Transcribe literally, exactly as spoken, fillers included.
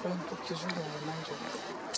friend, because you don't remind you.